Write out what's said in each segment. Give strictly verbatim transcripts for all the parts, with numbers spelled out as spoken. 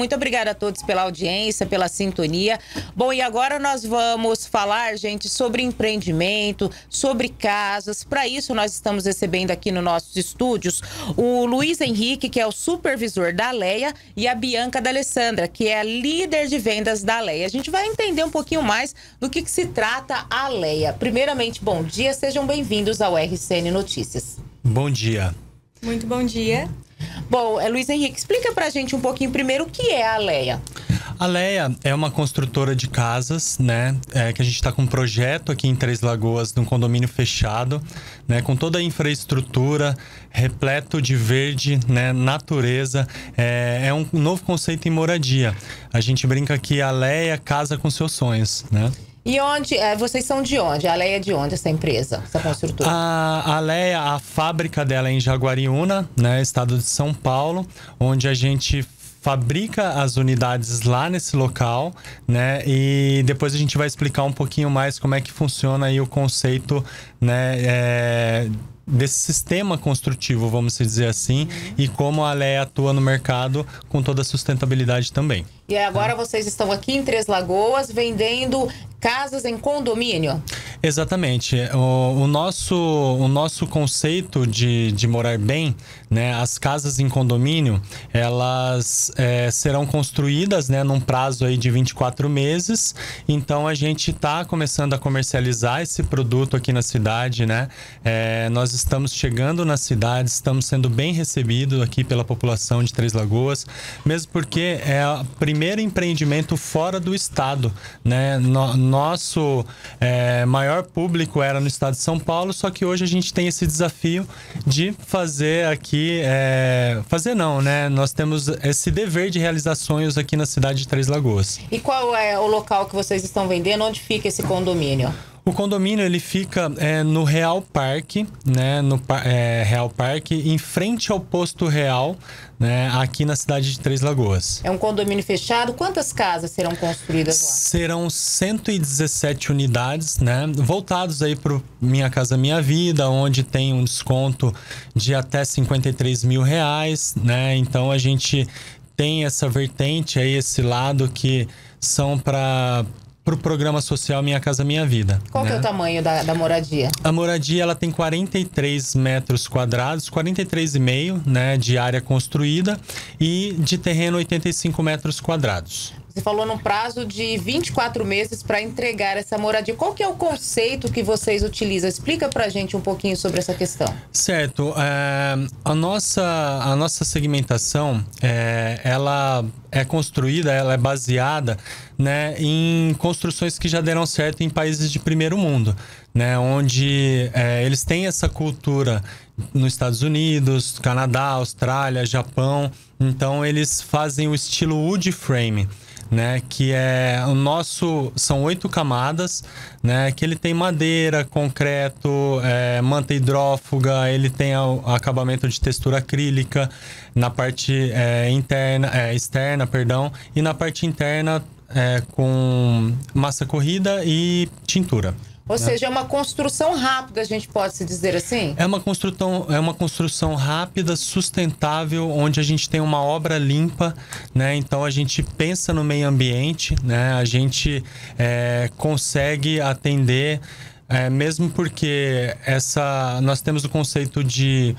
Muito obrigada a todos pela audiência, pela sintonia. Bom, e agora nós vamos falar, gente, sobre empreendimento, sobre casas. Para isso, nós estamos recebendo aqui nos nossos estúdios o Luiz Henrique, que é o supervisor da Alea, e a Bianca D'Alessandra, que é a líder de vendas da Alea. A gente vai entender um pouquinho mais do que, que se trata a Alea. Primeiramente, bom dia, sejam bem-vindos ao R C N Notícias. Bom dia. Muito bom dia. Bom, Luiz Henrique, explica pra gente um pouquinho primeiro o que é a Alea. A Alea é uma construtora de casas, né? É, que a gente está com um projeto aqui em Três Lagoas, num condomínio fechado, né? Com toda a infraestrutura, repleto de verde, né? Natureza. É, é um novo conceito em moradia. A gente brinca que a Alea casa com seus sonhos, né? E onde, vocês são de onde? A Alea é de onde essa empresa, essa construtora? A Alea, a fábrica dela é em Jaguariúna, né, estado de São Paulo, onde a gente fabrica as unidades lá nesse local, né? E depois a gente vai explicar um pouquinho mais como é que funciona aí o conceito, né, é, desse sistema construtivo, vamos dizer assim, uhum. E como a Alea atua no mercado com toda a sustentabilidade também. E agora vocês estão aqui em Três Lagoas vendendo casas em condomínio? Exatamente. O, o, nosso, o nosso conceito de, de morar bem, né, as casas em condomínio, elas é, serão construídas, né, num prazo aí de vinte e quatro meses. Então, a gente está começando a comercializar esse produto aqui na cidade, né? É, nós estamos chegando na cidade, estamos sendo bem recebidos aqui pela população de Três Lagoas, mesmo porque é a primeira primeiro empreendimento fora do estado, né? No, nosso é, maior público era no estado de São Paulo, só que hoje a gente tem esse desafio de fazer aqui, é, fazer não, né? Nós temos esse dever de realizar sonhos aqui na cidade de Três Lagoas. E qual é o local que vocês estão vendendo? Onde fica esse condomínio? O condomínio, ele fica é, no Real Parque, né? No é, Real Parque, em frente ao posto Real, né? Aqui na cidade de Três Lagoas. É um condomínio fechado. Quantas casas serão construídas lá? Serão cento e dezessete unidades, né? Voltados aí para Minha Casa Minha Vida, onde tem um desconto de até cinquenta e três mil reais, né? Então a gente tem essa vertente aí, esse lado que são para... para o programa social Minha Casa Minha Vida. Qual, né, que é o tamanho da, da moradia? A moradia, ela tem quarenta e três metros quadrados, quarenta e três vírgula cinco, né, de área construída, e de terreno oitenta e cinco metros quadrados. Você falou num prazo de vinte e quatro meses para entregar essa moradia. Qual que é o conceito que vocês utilizam? Explica para a gente um pouquinho sobre essa questão. Certo. É, a, nossa, a nossa segmentação, é, ela é construída, ela é baseada, né, em construções que já deram certo em países de primeiro mundo, né, onde é, eles têm essa cultura nos Estados Unidos, Canadá, Austrália, Japão. Então, eles fazem o estilo wood frame, né, que é o nosso, são oito camadas, né, que ele tem madeira, concreto, é, manta hidrófuga, ele tem o acabamento de textura acrílica na parte é, interna, é, externa, perdão, e na parte interna é, com massa corrida e tintura. Ou seja, é uma construção rápida, a gente pode se dizer assim? É uma construção, é uma construção rápida, sustentável, onde a gente tem uma obra limpa, né? Então, a gente pensa no meio ambiente, né? A gente é, consegue atender, é, mesmo porque essa, nós temos o conceito de...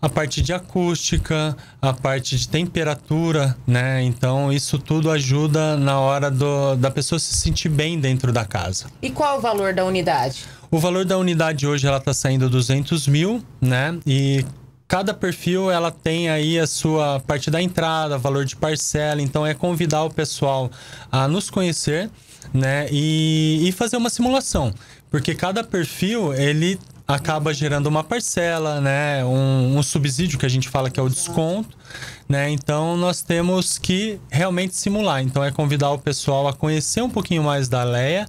a parte de acústica, a parte de temperatura, né? Então, isso tudo ajuda na hora do, da pessoa se sentir bem dentro da casa. E qual o valor da unidade? O valor da unidade hoje, ela tá saindo duzentos mil, né? E cada perfil, ela tem aí a sua parte da entrada, valor de parcela. Então, é convidar o pessoal a nos conhecer, né? E, e fazer uma simulação. Porque cada perfil, ele... acaba gerando uma parcela, né? Um, um subsídio que a gente fala que é o desconto, né? Então, nós temos que realmente simular. Então, é convidar o pessoal a conhecer um pouquinho mais da Alea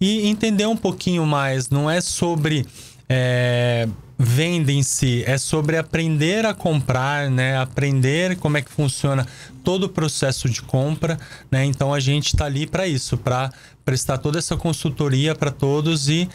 e entender um pouquinho mais. Não é sobre é, venda em si, é sobre aprender a comprar, né? Aprender como é que funciona todo o processo de compra, né? Então, a gente está ali para isso, para prestar toda essa consultoria para todos e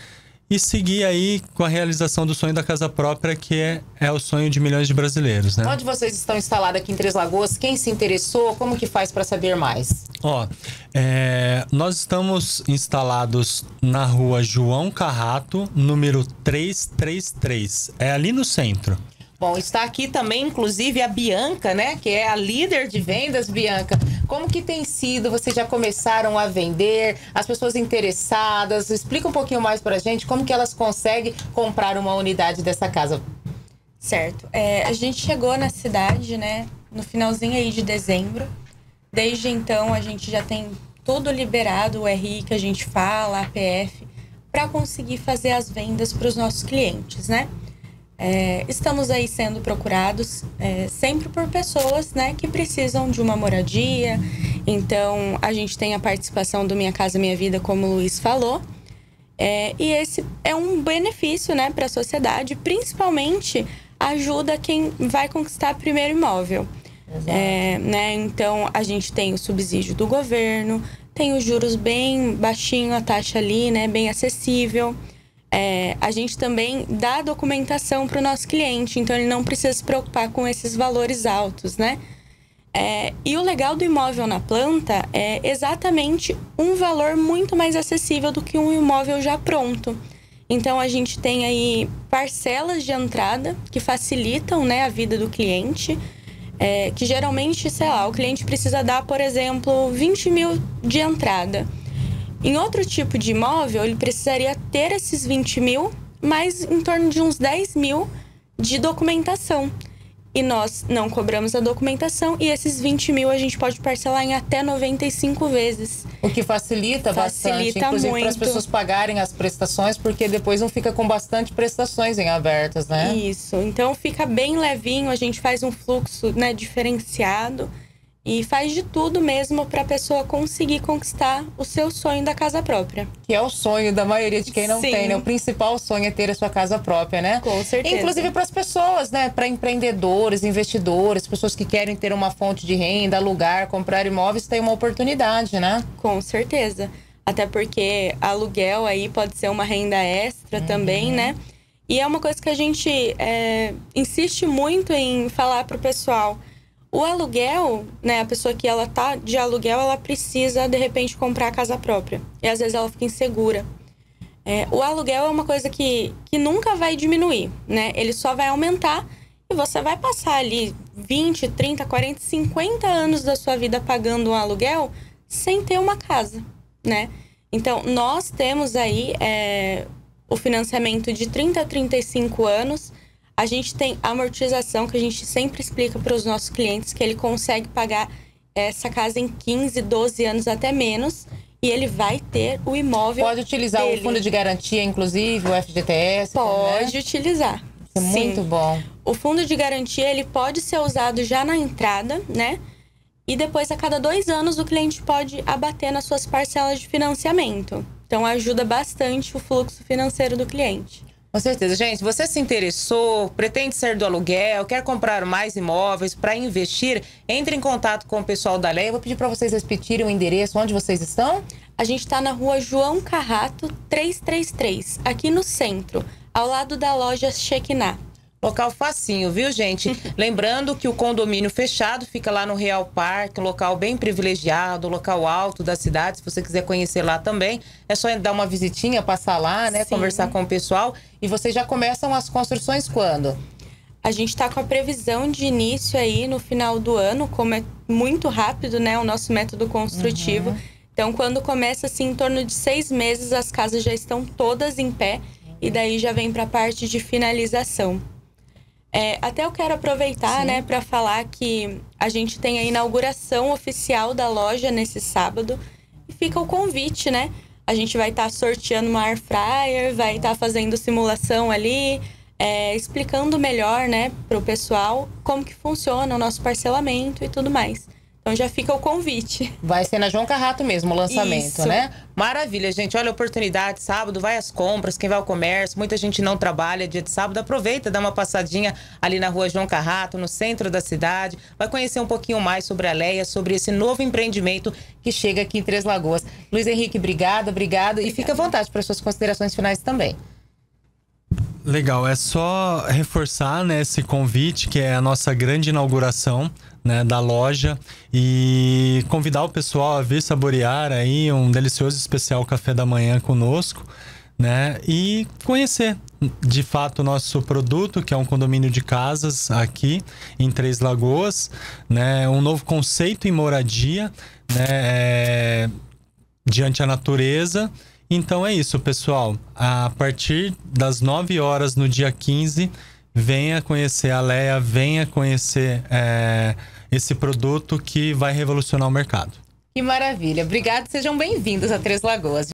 e seguir aí com a realização do sonho da casa própria, que é, é o sonho de milhões de brasileiros, né? Onde vocês estão instalados aqui em Três Lagoas? Quem se interessou? Como que faz para saber mais? Ó, é, nós estamos instalados na rua João Carrato, número trezentos e trinta e três. É ali no centro. Bom, está aqui também, inclusive, a Bianca, né? Que é a líder de vendas. Bianca, como que tem sido? Vocês já começaram a vender? As pessoas interessadas? Explica um pouquinho mais pra gente como que elas conseguem comprar uma unidade dessa casa. Certo. É, a gente chegou na cidade, né? No finalzinho aí de dezembro. Desde então, a gente já tem tudo liberado, o R I que a gente fala, a A P F, para conseguir fazer as vendas para os nossos clientes, né? É, estamos aí sendo procurados é, sempre por pessoas, né, que precisam de uma moradia. Então, a gente tem a participação do Minha Casa Minha Vida, como o Luiz falou. É, e esse é um benefício, né, para a sociedade, principalmente ajuda quem vai conquistar primeiro imóvel. É, né, então, a gente tem o subsídio do governo, tem os juros bem baixinho, a taxa ali, né, bem acessível. É, a gente também dá documentação para o nosso cliente, então ele não precisa se preocupar com esses valores altos, né? É, e o legal do imóvel na planta é exatamente um valor muito mais acessível do que um imóvel já pronto. Então, a gente tem aí parcelas de entrada que facilitam, né, a vida do cliente, é, que geralmente, sei lá, o cliente precisa dar, por exemplo, vinte mil de entrada. Em outro tipo de imóvel, ele precisaria ter esses vinte mil, mas em torno de uns dez mil de documentação. E nós não cobramos a documentação e esses vinte mil a gente pode parcelar em até noventa e cinco vezes. O que facilita, facilita bastante, inclusive muito para as pessoas pagarem as prestações, porque depois não fica com bastante prestações em abertas, né? Isso, então fica bem levinho, a gente faz um fluxo, né, diferenciado. E faz de tudo mesmo para a pessoa conseguir conquistar o seu sonho da casa própria. Que é o sonho da maioria de quem não Sim. tem, né? O principal sonho é ter a sua casa própria, né? Com certeza. Inclusive para as pessoas, né? Para empreendedores, investidores, pessoas que querem ter uma fonte de renda, alugar, comprar imóveis, tem uma oportunidade, né? Com certeza. Até porque aluguel aí pode ser uma renda extra uhum. também, né? E é uma coisa que a gente é, insiste muito em falar para o pessoal. O aluguel, né, a pessoa que ela tá de aluguel, ela precisa, de repente, comprar a casa própria. E, às vezes, ela fica insegura. É, o aluguel é uma coisa que, que nunca vai diminuir, né? Ele só vai aumentar e você vai passar ali vinte, trinta, quarenta, cinquenta anos da sua vida pagando um aluguel sem ter uma casa, né? Então, nós temos aí é, o financiamento de trinta a trinta e cinco anos... A gente tem amortização, que a gente sempre explica para os nossos clientes que ele consegue pagar essa casa em quinze, doze anos, até menos. E ele vai ter o imóvel Pode utilizar dele. O fundo de garantia, inclusive, o F G T S? Pode também. Utilizar. Isso é muito bom. O fundo de garantia, ele pode ser usado já na entrada, né? E depois, a cada dois anos, o cliente pode abater nas suas parcelas de financiamento. Então, ajuda bastante o fluxo financeiro do cliente. Com certeza. Gente, você se interessou, pretende sair do aluguel, quer comprar mais imóveis para investir, entre em contato com o pessoal da Alea. Eu vou pedir para vocês repetirem o endereço, onde vocês estão. A gente está na rua João Carrato, trezentos e trinta e três, aqui no centro, ao lado da loja Shekinah. Local facinho, viu, gente? Lembrando que o condomínio fechado fica lá no Real Parque, um local bem privilegiado, local alto da cidade. Se você quiser conhecer lá também, é só dar uma visitinha, passar lá, né? Sim. Conversar com o pessoal. E vocês já começam as construções quando? A gente tá com a previsão de início aí no final do ano, como é muito rápido, né? O nosso método construtivo. Uhum. Então, quando começa, assim, em torno de seis meses, as casas já estão todas em pé. Uhum. E daí já vem pra parte de finalização. É, até eu quero aproveitar, Sim. né, para falar que a gente tem a inauguração oficial da loja nesse sábado. E fica o convite, né? A gente vai estar tá sorteando uma air fryer, vai estar tá fazendo simulação ali, é, explicando melhor, né, pro pessoal como que funciona o nosso parcelamento e tudo mais. Então já fica o convite. Vai ser na João Carrato mesmo o lançamento, Isso. né? Maravilha, gente. Olha a oportunidade, sábado vai às compras, quem vai ao comércio, muita gente não trabalha dia de sábado. Aproveita, dá uma passadinha ali na rua João Carrato, no centro da cidade. Vai conhecer um pouquinho mais sobre a Alea, sobre esse novo empreendimento que chega aqui em Três Lagoas. Luiz Henrique, obrigado, obrigado. E fica à vontade para as suas considerações finais também. Legal, é só reforçar, né, esse convite, que é a nossa grande inauguração, né, da loja, e convidar o pessoal a vir saborear aí um delicioso especial café da manhã conosco, né, e conhecer de fato o nosso produto, que é um condomínio de casas aqui em Três Lagoas, né, um novo conceito em moradia, né, é, diante a natureza. Então é isso, pessoal. A partir das nove horas no dia quinze, venha conhecer a Alea, venha conhecer é, esse produto que vai revolucionar o mercado. Que maravilha. Obrigado, sejam bem-vindos a Três Lagoas.